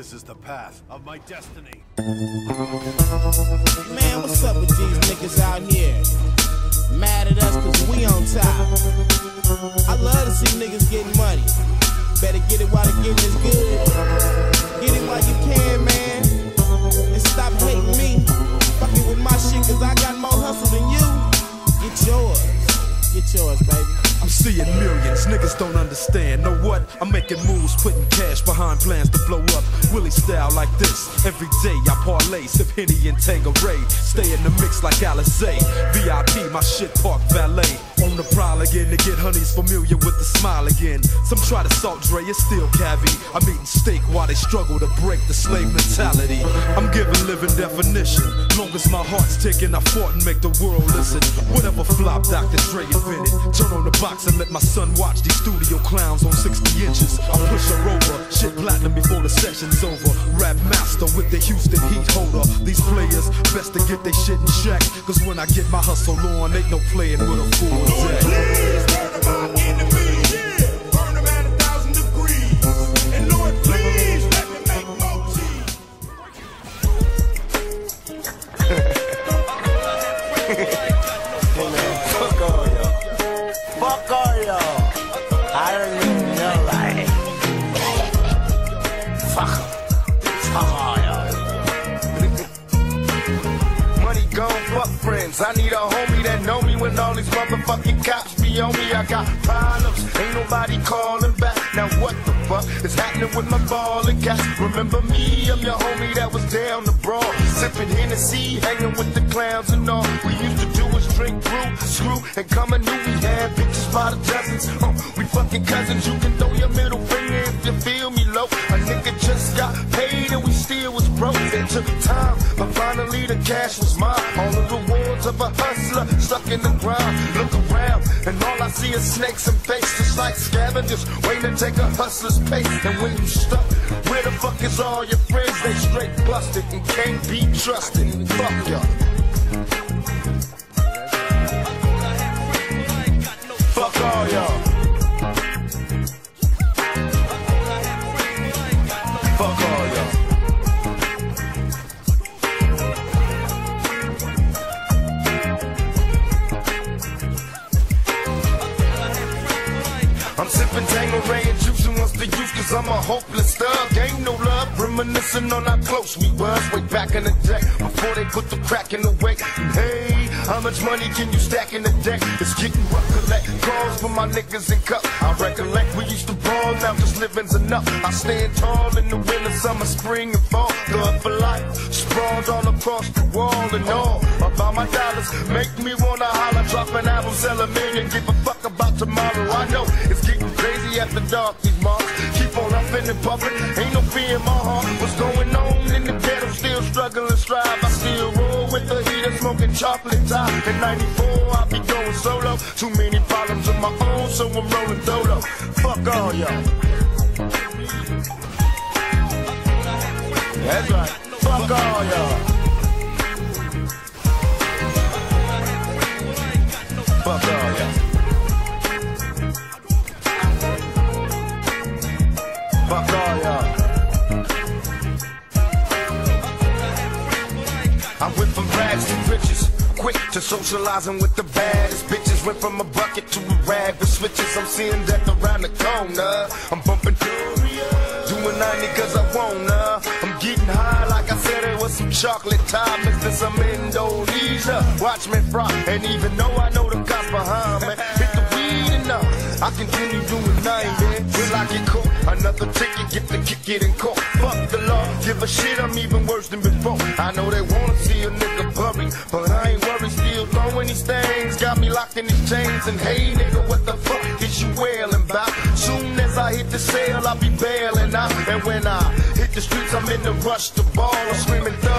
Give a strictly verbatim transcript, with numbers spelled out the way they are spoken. This is the path of my destiny. Man, what's up with these niggas out here? Mad at us cause we on top. I love to see niggas getting money. Better get it while the getting is good. Get it while you can, man. And stop hating me. Fucking with my shit cause I got more hustle than you. Get yours. Get yours, baby. I'm seeing millions, niggas don't understand. Know what? I'm making moves, putting cash behind plans to blow up Willie style like this. Every day I parlay, sip Henny and Tangeray. Stay in the mix like Alizé. V I P, my shit park valet. On the prowl again to get honeys familiar with the smile again. Some try to salt Dre, it's still cavy. I'm eating steak while they struggle to break the slave mentality. I'm giving living definition. Long as my heart's ticking, I fought and make the world listen. Whatever flop Doctor Dre invented, turn on the box and let my son watch these studio clowns on sixty inches. I'll push her over, shit platinum before the session's over. Rap master with the Houston Heat holder. These players, best to get they shit in check, cause when I get my hustle on, ain't no playing with a fool. Lord, please murder my enemies, yeah. Burn them at a thousand degrees. And Lord, please let me make more cheese. Hey man, fuck all y'all. Fuck all y'all. I don't even know like fuck fuck all y'all. Money gone, fuck friends. I need a homie that know me when all these motherfucking cops be on me. I got problems, ain't nobody calling back. Now what the fuck is happening with my ball and gas? Remember me, I'm your homie that was down the broad, sipping Hennessy, hanging with the clowns and all. We used to do drink brew, screw, and come anew. We had bitches by the dozens. Uh, we fucking cousins. You can throw your middle finger if you feel me low. A nigga just got paid and we still was broke. It took time, but finally the cash was mine. All the rewards of a hustler stuck in the ground. Look around, and all I see is snakes and faces like scavengers waiting to take a hustler's pace. And when you stuck, where the fuck is all your friends? They straight busted and can't be trusted. Fuck y'all. Fuck all y'all. Fuck all y'all. I'm sipping Tangeray and juicing once the youth, cause I'm a hopeless thug. Ain't no love, reminiscing on how close we was way back in the day, before they put the crack in the way. Hey, how much money can you stack in the deck? It's getting rough, collect calls for my niggas in cup. I recollect we used to brawl, now just living's enough. I stand tall in the winter, summer, spring, and fall. Love for life, sprawled all across the wall and all. About my dollars, make me wanna holler. Drop an album, sell a million, give a fuck about tomorrow. I know it's getting crazy after dark, these moms. Keep on up in the public, ain't no fear in my heart. What's going on in the ghetto, still struggling, strive. I still roll with the heater, smoking chocolate top. In ninety-four, I be going solo. Too many problems of my own, so I'm rolling dolo. Fuck all y'all. That's right. Fuck all y'all. Fuck all y'all. Fuck all y'all. I went from rags to riches, quick to socializing with the baddest bitches. Went from a bucket to a rag with switches. I'm seeing death around the corner. I'm bumping Doria, doing ninety cause I wanna. I'm getting high like I said it was some chocolate time. It's just some Indonesia, watch me fry. And even though I know the cops behind me, hit the weed and up, I continue doing ninety till I get caught. Another ticket, get the kick it and caught. Fuck the law, give a shit, I'm even worse than before. I know they wanna see a nigga public, but I ain't worried, still throwing these things. Got me locked in these chains, and hey nigga, what the fuck is you wailing about? Soon as I hit the sale, I'll be bailing out. And when I hit the streets, I'm in the rush to ball, I'm screaming